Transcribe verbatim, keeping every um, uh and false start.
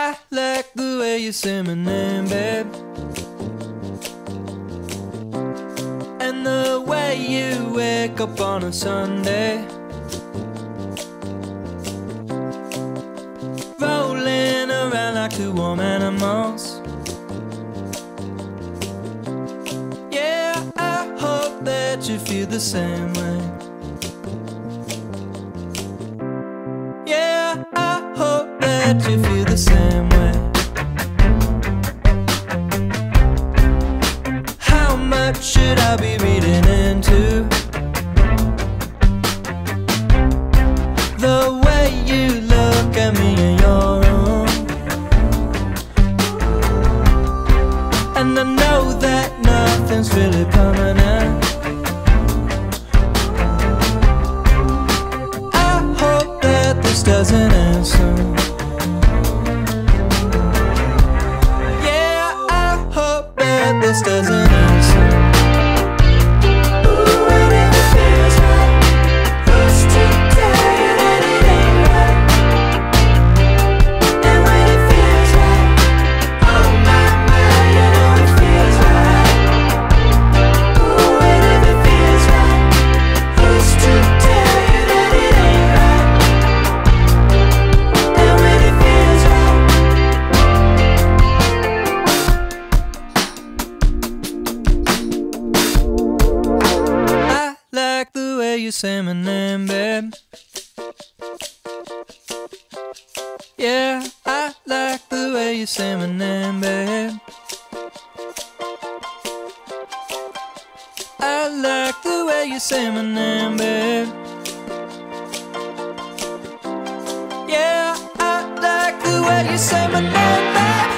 I like the way you say my name, babe, and the way you wake up on a Sunday, rolling around like two warm animals. Yeah, I hope that you feel the same way. That you feel the same way. How much should I be reading into the way you look at me in your own? And I know that nothing's really permanent. I hope that this doesn't end soon. This doesn't answer. Ooh, and it feels right. It's too tired and it ain't right. And when it feels right, oh my, my, you know it feels right. Ooh, and if it feels right, it's too tired and it ain't right. And when it feels right. You say my name, babe. Yeah, I like the way you say my name, babe. I like the way you say my name, babe. Yeah, I like the way you say my name, babe.